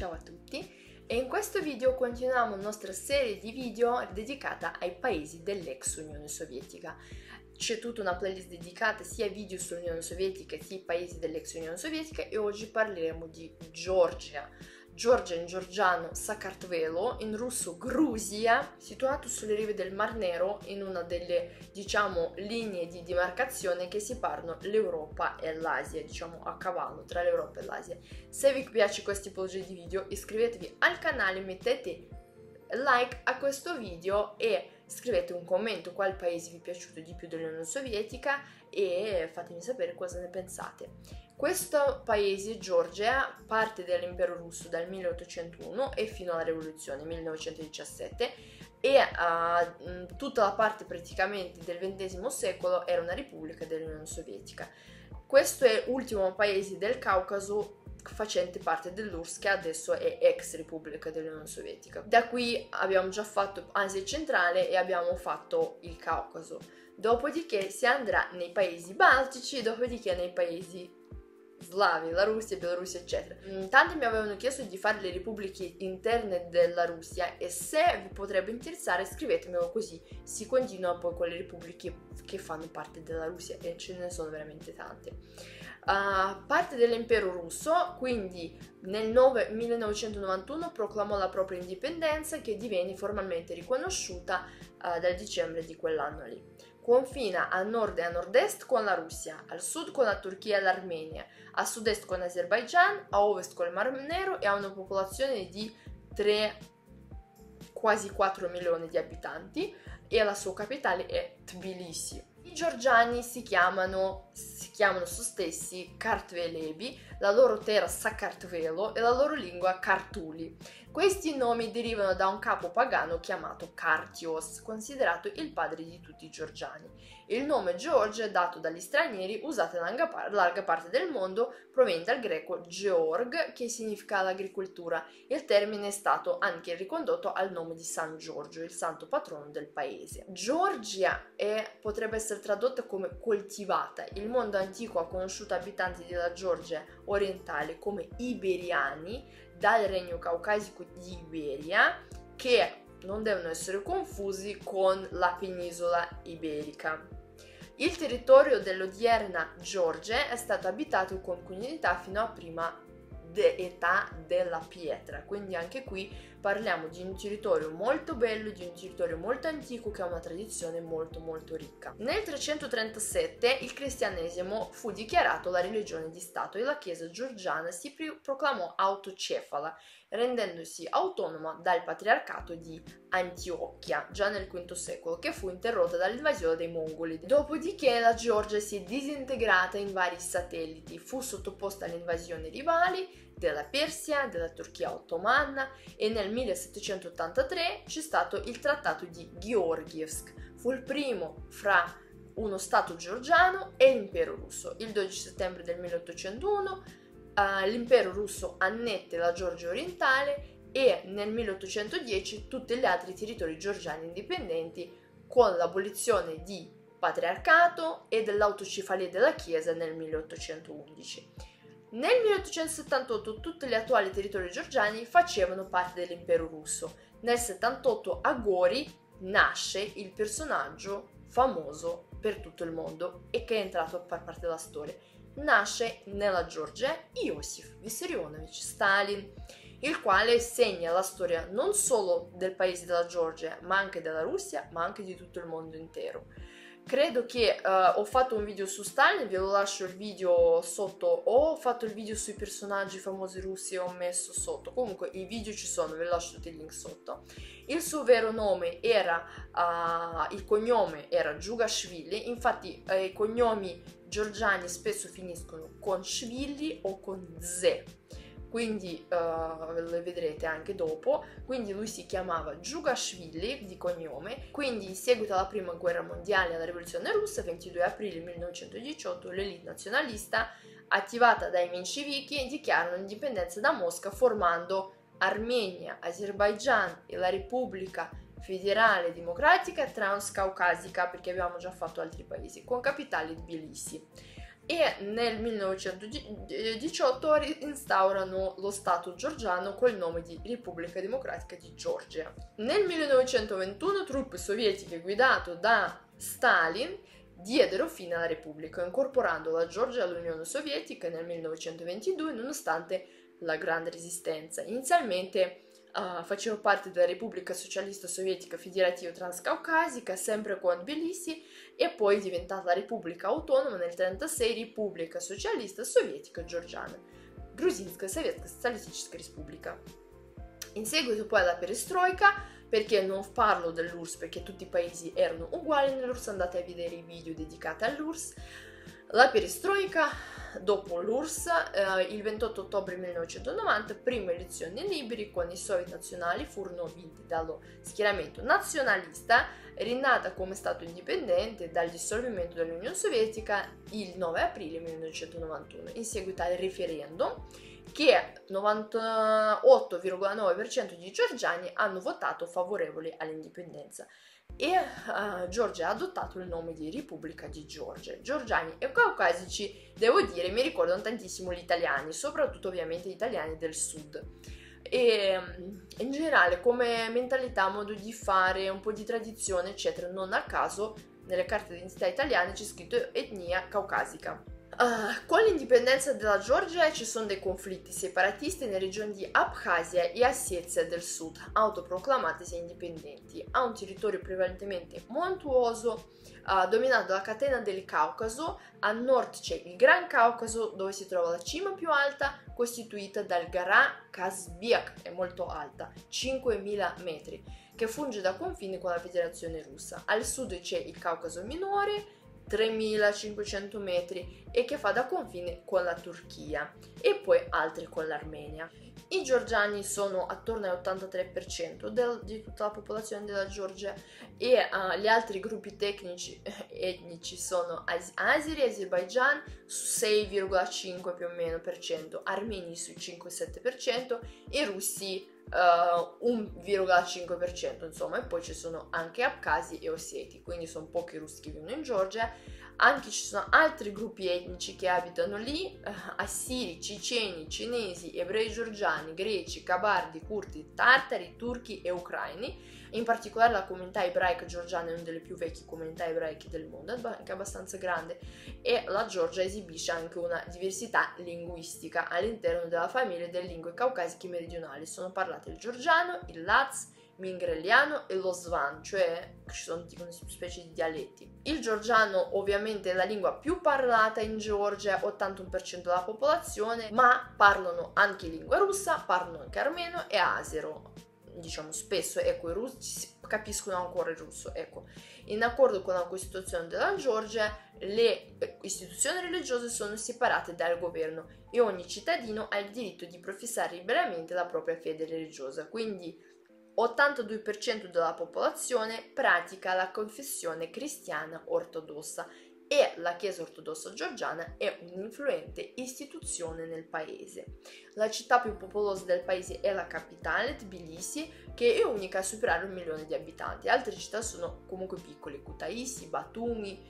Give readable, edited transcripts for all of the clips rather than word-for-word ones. ciao a tutti e in questo video continuiamo la nostra serie di video dedicata ai paesi dell'ex Unione Sovietica. C'è tutta una playlist dedicata sia ai video sull'Unione Sovietica sia ai paesi dell'ex Unione Sovietica e oggi parleremo di Georgia. Georgia in georgiano Sakartvelo, in russo Gruzia, situato sulle rive del Mar Nero in una delle, diciamo, linee di demarcazione che separano l'Europa e l'Asia, diciamo a cavallo tra l'Europa e l'Asia. Se vi piace questa tipologia di video iscrivetevi al canale, mettete like a questo video e scrivete un commento qual paese vi è piaciuto di più dell'Unione Sovietica e fatemi sapere cosa ne pensate. Questo paese, Georgia, parte dall'impero russo dal 1801 e fino alla rivoluzione 1917 e tutta la parte praticamente del XX secolo era una repubblica dell'Unione Sovietica. Questo è l'ultimo paese del Caucaso facente parte dell'URSS che adesso è ex Repubblica dell'Unione Sovietica. Da qui abbiamo già fatto Asia centrale e abbiamo fatto il Caucaso. Dopodiché si andrà nei paesi baltici, dopodiché nei paesi slavi, la Russia, Bielorussia, eccetera. Tanti mi avevano chiesto di fare le repubbliche interne della Russia e se vi potrebbe interessare scrivetemelo, così si continua poi con le repubbliche che fanno parte della Russia e ce ne sono veramente tante. Parte dell'impero russo, quindi nel 1991 proclamò la propria indipendenza che divenne formalmente riconosciuta dal dicembre di quell'anno lì. Confina a nord e a nord-est con la Russia, al sud con la Turchia e l'Armenia, a sud-est con l'Azerbaigian, a ovest con il Mar Nero e ha una popolazione di quasi 4 milioni di abitanti e la sua capitale è Tbilisi. I georgiani si chiamano se stessi Cartvelebi, la loro terra Sakartvelo e la loro lingua Cartuli. Questi nomi derivano da un capo pagano chiamato Kartios, considerato il padre di tutti i georgiani. Il nome Georgia è dato dagli stranieri, usato in larga parte del mondo, proviene dal greco Georg, che significa l'agricoltura. Il termine è stato anche ricondotto al nome di San Giorgio, il santo patrono del paese. Georgia potrebbe essere tradotta come coltivata. Il mondo antico ha conosciuto abitanti della Georgia orientale come Iberiani, dal regno caucasico di Iberia, che non devono essere confusi con la penisola iberica. Il territorio dell'odierna Georgia è stato abitato con continuità fino a prima età della pietra, quindi anche qui parliamo di un territorio molto bello, di un territorio molto antico che ha una tradizione molto molto ricca. Nel 337 il cristianesimo fu dichiarato la religione di Stato e la chiesa georgiana si proclamò autocefala, rendendosi autonoma dal patriarcato di Antiochia già nel V secolo, che fu interrotta dall'invasione dei mongoli. Dopodiché la Georgia si è disintegrata in vari satelliti, fu sottoposta alle invasioni rivali della Persia, della Turchia ottomana e nel 1783 c'è stato il trattato di Georgievsk, fu il primo fra uno stato georgiano e l'impero russo. Il 12 settembre del 1801 l'impero russo annette la Georgia orientale e nel 1810 tutti gli altri territori georgiani indipendenti con l'abolizione di patriarcato e dell'autocefalia della Chiesa nel 1811. Nel 1878 tutti gli attuali territori georgiani facevano parte dell'impero russo. Nel 1878 a Gori nasce il personaggio famoso per tutto il mondo e che è entrato a far parte della storia. Nasce nella Georgia Iosif Vissarionovich Stalin, il quale segna la storia non solo del paese della Georgia, ma anche della Russia, ma anche di tutto il mondo intero. Credo che ho fatto un video su Stalin, ve lo lascio il video sotto, ho fatto il video sui personaggi famosi russi e ho messo sotto, comunque i video ci sono, ve lo lascio tutti i link sotto. Il suo vero nome era, il cognome era Giugashvili, infatti i cognomi georgiani spesso finiscono con Shvili o con Z, quindi lo vedrete anche dopo. Quindi lui si chiamava Giugashvili di cognome, quindi in seguito alla prima guerra mondiale e alla rivoluzione russa, 22 aprile 1918, l'elite nazionalista attivata dai Mencivichi dichiarano l'indipendenza da Mosca formando Armenia, Azerbaigian e la Repubblica Federale Democratica Transcaucasica, perché abbiamo già fatto altri paesi, con capitale Tbilisi. e nel 1918 instaurano lo Stato georgiano col nome di Repubblica Democratica di Georgia. Nel 1921 truppe sovietiche guidate da Stalin diedero fine alla Repubblica, incorporando la Georgia all'Unione Sovietica nel 1922 nonostante la Grande Resistenza. Inizialmente faceva parte della Repubblica Socialista Sovietica Federativa Transcaucasica, sempre con Tbilisi, e poi è diventata la Repubblica Autonoma nel 1936, Repubblica Socialista Sovietica Georgiana, Грузинская Советская Социалистическая Республика. In seguito poi alla perestroica, perché non parlo dell'URSS, perché tutti i paesi erano uguali nell'URSS, andate a vedere i video dedicati all'URSS. La perestroica, dopo l'URSS, il 28 ottobre 1990, prime elezioni libere con i soviet nazionali furono vinte dallo schieramento nazionalista, rinata come Stato indipendente dal dissolvimento dell'Unione Sovietica il 9 aprile 1991, in seguito al referendum che 98,9% di georgiani hanno votato favorevole all'indipendenza. E Georgia ha adottato il nome di Repubblica di Georgia. Georgiani e caucasici, devo dire, mi ricordano tantissimo gli italiani, soprattutto ovviamente gli italiani del sud. E in generale come mentalità, modo di fare, un po' di tradizione, eccetera. Non a caso nelle carte d'identità italiane c'è scritto etnia caucasica. Con l'indipendenza della Georgia ci sono dei conflitti separatisti nelle regioni di Abkhazia e Ossetia del Sud, autoproclamatesi indipendenti. Ha un territorio prevalentemente montuoso, dominato dalla catena del Caucaso. A nord c'è il Gran Caucaso, dove si trova la cima più alta, costituita dal Gara Kazbek, è molto alta, 5.000 metri, che funge da confine con la Federazione Russa. Al sud c'è il Caucaso Minore, 3.500 metri, e che fa da confine con la Turchia e poi altri con l'Armenia. I georgiani sono attorno all'83% di tutta la popolazione della Georgia, e gli altri gruppi etnici sono azeri, Azerbaigian su 6,5% più o meno armeni su 5,7% e russi 1,5%, insomma. E poi ci sono anche abcasi e osseti, quindi sono pochi russi che vivono in Georgia. Anche ci sono altri gruppi etnici che abitano lì: assiri, ceceni, cinesi, ebrei georgiani, greci, cabardi, curdi, tartari, turchi e ucraini. In particolare la comunità ebraica georgiana è una delle più vecchie comunità ebraiche del mondo, anche abbastanza grande, e la Georgia esibisce anche una diversità linguistica. All'interno della famiglia delle lingue caucasiche meridionali sono parlate il georgiano, il laz, mingreliano e lo svan, cioè ci sono tipo una specie di dialetti. Il georgiano ovviamente è la lingua più parlata in Georgia, 81% della popolazione, ma parlano anche lingua russa, parlano anche armeno e azero. Diciamo spesso, ecco, i russi capiscono ancora il russo, ecco. In accordo con la Costituzione della Georgia, le istituzioni religiose sono separate dal governo e ogni cittadino ha il diritto di professare liberamente la propria fede religiosa, quindi 82% della popolazione pratica la confessione cristiana ortodossa e la Chiesa ortodossa georgiana è un'influente istituzione nel paese. La città più popolosa del paese è la capitale, Tbilisi, che è unica a superare 1 milione di abitanti. Altre città sono comunque piccole: Kutaisi, Batumi,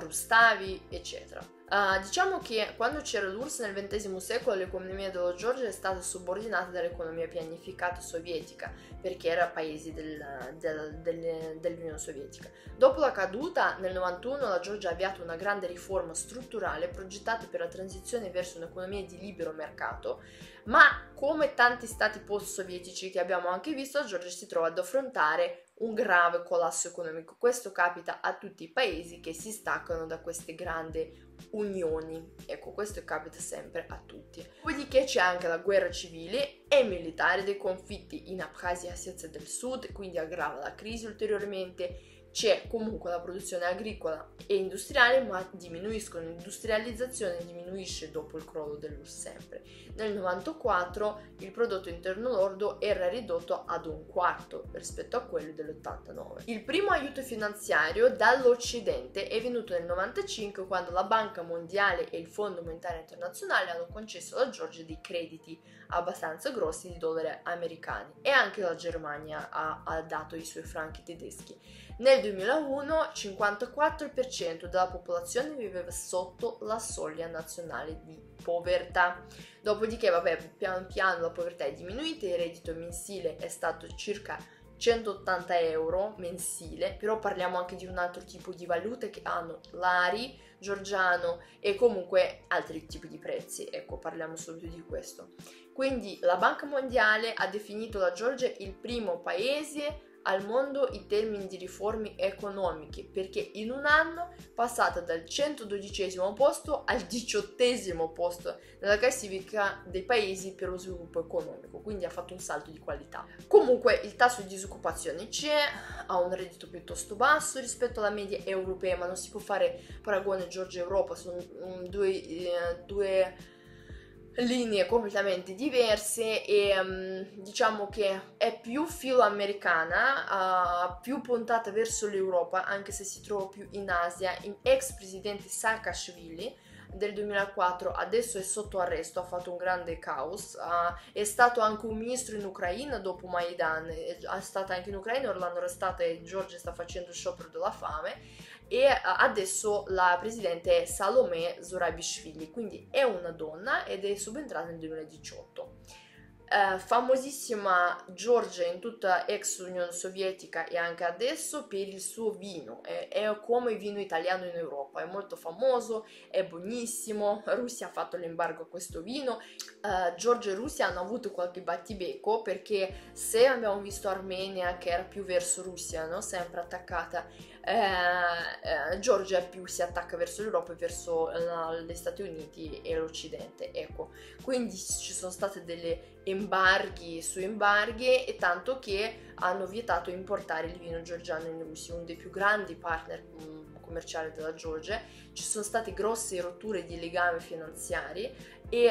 Rustavi, eccetera. Diciamo che quando c'era l'URSS nel XX secolo l'economia della Georgia è stata subordinata dall'economia pianificata sovietica, perché era paese dell'Unione Sovietica. Dopo la caduta nel 1991 la Georgia ha avviato una grande riforma strutturale progettata per la transizione verso un'economia di libero mercato, ma come tanti stati post-sovietici che abbiamo anche visto, la Georgia si trova ad affrontare un grave collasso economico. Questo capita a tutti i paesi che si staccano da queste grandi unioni, ecco, questo capita sempre a tutti. Dopodiché c'è anche la guerra civile e militare, dei conflitti in Abkhazia e Ossetia del Sud, quindi aggrava la crisi ulteriormente. C'è comunque la produzione agricola e industriale, ma diminuiscono, l'industrializzazione diminuisce dopo il crollo dell'URSS sempre. Nel 1994 il prodotto interno lordo era ridotto ad 1/4 rispetto a quello dell'89. Il primo aiuto finanziario dall'Occidente è venuto nel 1995, quando la Banca Mondiale e il Fondo Monetario Internazionale hanno concesso alla Georgia dei crediti abbastanza grossi di dollari americani, e anche la Germania ha dato i suoi franchi tedeschi. Nel 2001 il 54% della popolazione viveva sotto la soglia nazionale di povertà. Dopodiché, pian piano la povertà è diminuita, il reddito mensile è stato circa 180 euro mensile, però parliamo anche di un altro tipo di valute che hanno lari, georgiano e comunque altri tipi di prezzi, ecco, parliamo subito di questo. Quindi la Banca Mondiale ha definito la Georgia il primo paese al mondo in termini di riforme economiche, perché in un anno è passata dal 112° posto al 18° posto nella classifica dei paesi per lo sviluppo economico, quindi ha fatto un salto di qualità. Comunque il tasso di disoccupazione c'è, ha un reddito piuttosto basso rispetto alla media europea, ma non si può fare paragone Georgia-Europa, sono due linee completamente diverse e diciamo che è più filoamericana, più puntata verso l'Europa, anche se si trova più in Asia. Ex presidente Saakashvili del 2004 adesso è sotto arresto, ha fatto un grande caos, è stato anche un ministro in Ucraina dopo Maidan, è stata anche in Ucraina, ora l'hanno arrestata e Georgia sta facendo il sciopero della fame, e adesso la presidente è Salome Zurabishvili, quindi è una donna ed è subentrata nel 2018. Famosissima Georgia in tutta ex Unione Sovietica e anche adesso per il suo vino, è come il vino italiano in Europa, è molto famoso, è buonissimo. Russia ha fatto l'embargo a questo vino. Georgia e Russia hanno avuto qualche battibecco, perché se abbiamo visto Armenia che era più verso Russia, no? Sempre attaccata, Georgia più si attacca verso l'Europa e verso gli Stati Uniti e l'Occidente, ecco, quindi ci sono state delle embarghi su embarghi, e tanto che hanno vietato importare il vino georgiano in Russia, uno dei più grandi partner commerciali della Georgia. Ci sono state grosse rotture di legami finanziari e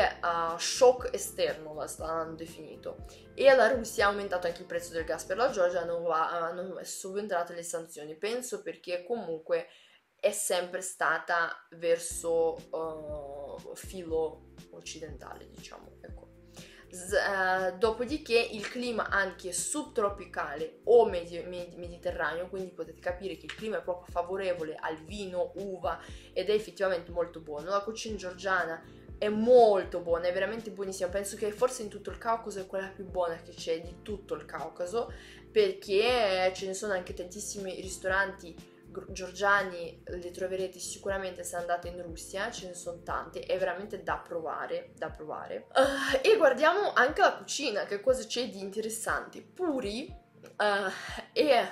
shock esterno l'hanno definito, e la Russia ha aumentato anche il prezzo del gas per la Georgia, hanno subentrato le sanzioni, penso perché comunque è sempre stata verso filo occidentale, diciamo, ecco. Dopodiché il clima anche subtropicale o mediterraneo, quindi potete capire che il clima è proprio favorevole al vino, uva, ed è effettivamente molto buono. La cucina georgiana è molto buona, è veramente buonissima, penso che forse in tutto il Caucaso è quella più buona che c'è di tutto il Caucaso, perché ce ne sono anche tantissimi ristoranti georgiani, li troverete sicuramente se andate in Russia, ce ne sono tanti, è veramente da provare, da provare. E guardiamo anche la cucina, che cosa c'è di interessante. Puri e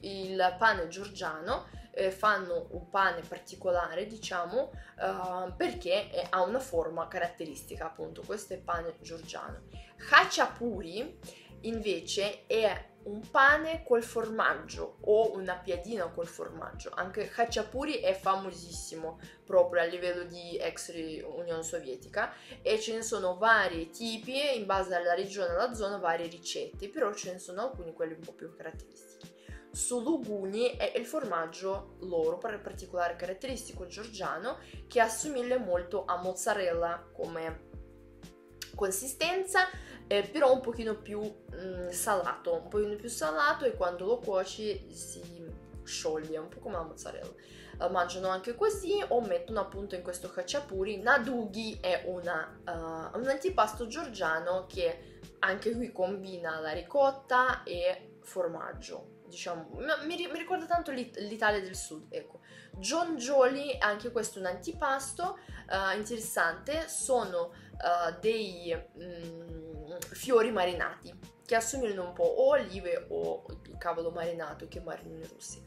il pane giorgiano, fanno un pane particolare, diciamo, perché ha una forma caratteristica, appunto, questo è pane giorgiano. Khachapuri invece è un pane col formaggio o una piadina col formaggio. Anche Khachapuri è famosissimo proprio a livello di ex Unione Sovietica, e ce ne sono vari tipi in base alla regione e alla zona, varie ricette, però ce ne sono alcuni quelli un po' più caratteristici. Suluguni è il formaggio loro, per il particolare caratteristico georgiano, che assomiglia molto a mozzarella come consistenza, però un pochino più salato, un pochino più salato, e quando lo cuoci si scioglie, un po' come la mozzarella. Mangiano anche così o mettono appunto in questo khachapuri. Nadugi è un antipasto georgiano che anche qui combina la ricotta e formaggio, diciamo, mi ricorda tanto l'Italia del Sud, ecco. Jonjoli, anche questo è un antipasto interessante, sono dei fiori marinati che assomigliano un po' o olive o il cavolo marinato che marinano i russi.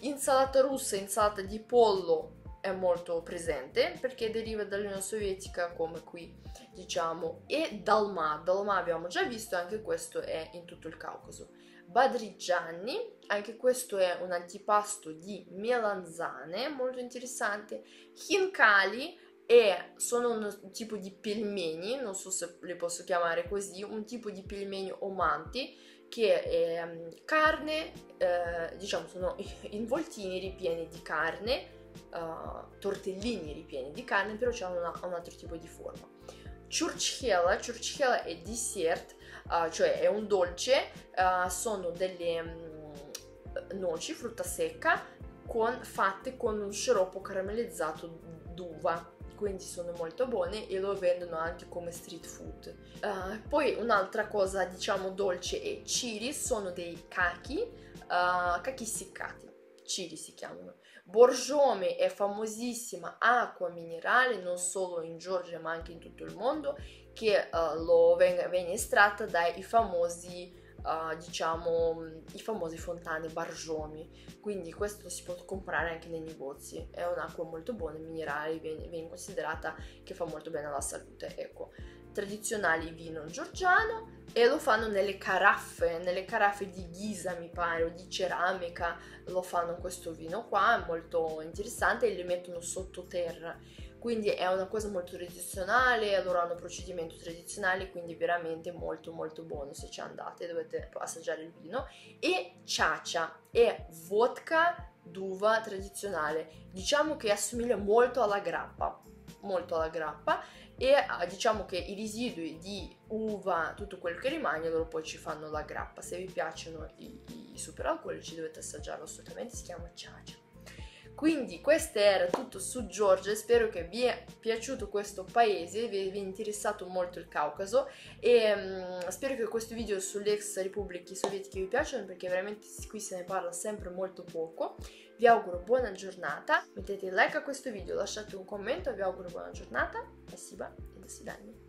Insalata russa, insalata di pollo è molto presente perché deriva dall'Unione Sovietica, come qui, diciamo. E dalma abbiamo già visto, anche questo è in tutto il Caucaso. Badrigiani, anche questo è un antipasto di melanzane, molto interessante. Hinkali sono un tipo di pelmeni, non so se le posso chiamare così, un tipo di pelmeni o manti, che è carne, diciamo sono involtini ripieni di carne, tortellini ripieni di carne, però c'è un altro tipo di forma. Churchhela è dessert, cioè è un dolce, sono delle noci, frutta secca, fatte con un sciroppo caramellizzato d'uva, quindi sono molto buone e lo vendono anche come street food. Poi un'altra cosa, diciamo, dolce è Ciri, sono dei cachi essiccati, Ciri si chiamano. Borjomi è famosissima acqua minerale non solo in Georgia ma anche in tutto il mondo, che viene estratta dai famosi i famosi fontane Borjomi, quindi questo si può comprare anche nei negozi, è un'acqua molto buona, minerale, viene considerata che fa molto bene alla salute, ecco. Tradizionale vino georgiano, e lo fanno nelle caraffe di ghisa, mi pare, o di ceramica, lo fanno questo vino qua, è molto interessante, e le mettono sottoterra, quindi è una cosa molto tradizionale, loro hanno un procedimento tradizionale, quindi veramente molto molto buono, se ci andate dovete assaggiare il vino. E chacha è vodka d'uva tradizionale, diciamo che assomiglia molto alla grappa, e diciamo che i residui di uva, tutto quello che rimane, loro poi ci fanno la grappa. Se vi piacciono i superalcolici dovete assaggiarlo assolutamente, si chiama chacha. Quindi questo era tutto su Georgia, spero che vi è piaciuto questo paese, vi è interessato molto il Caucaso, e spero che questo video sulle ex repubbliche sovietiche vi piacciono, perché veramente qui se ne parla sempre molto poco. Vi auguro buona giornata, mettete like a questo video, lasciate un commento, vi auguro buona giornata, спасибо e до свидания.